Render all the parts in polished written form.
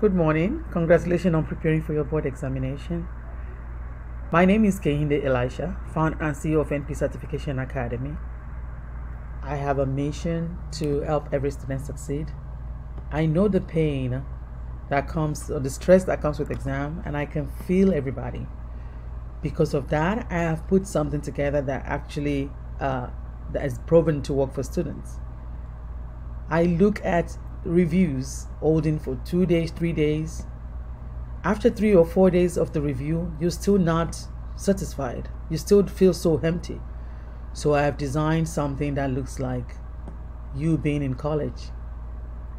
Good morning. Congratulations on preparing for your board examination. My name is Kehinde Elisha, founder and CEO of NP Certification Academy. I have a mission to help every student succeed. I know the pain that comes, or the stress that comes with exam, and I can feel everybody. Because of that, I have put something together that actually that is proven to work for students. I look at reviews holding for 2 days, 3 days. After 3 or 4 days of the review, you're still not satisfied. You still feel so empty. So I have designed something that looks like you being in college.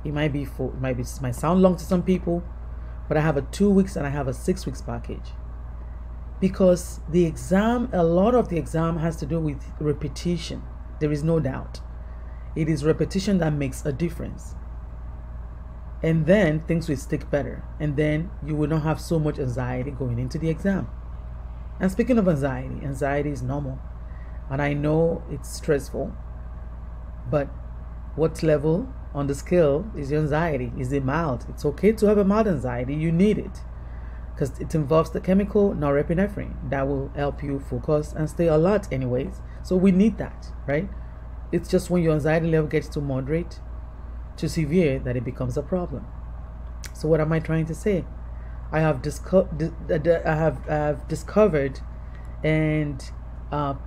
It might sound long to some people, but I have a 2 weeks and I have a 6 weeks package. Because the exam, a lot of the exam has to do with repetition. There is no doubt. It is repetition that makes a difference. And then things will stick better. And then you will not have so much anxiety going into the exam. And speaking of anxiety, anxiety is normal. And I know it's stressful. But what level on the scale is your anxiety? Is it mild? It's okay to have a mild anxiety. You need it. Because it involves the chemical norepinephrine that will help you focus and stay alert anyways. So we need that, right? It's just when your anxiety level gets too moderate, too severe, that it becomes a problem. So what am I trying to say? I have discovered and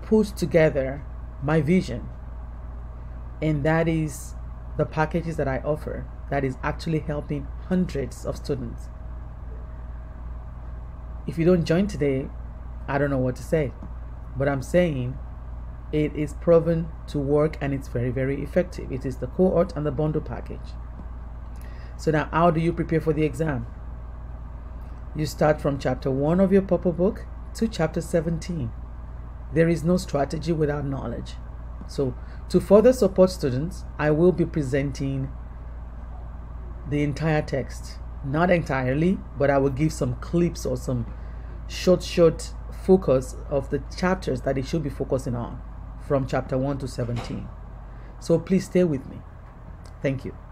put together my vision. And that is the packages that I offer that is actually helping hundreds of students. If you don't join today, I don't know what to say, but I'm saying it is proven to work and it's very, very effective. It is the cohort and the bundle package. So now, how do you prepare for the exam? You start from chapter 1 of your purple book to chapter 17. There is no strategy without knowledge. So to further support students, I will be presenting the entire text. Not entirely, but I will give some clips or some short focus of the chapters that it should be focusing on from chapter 1 to 17. So please stay with me. Thank you.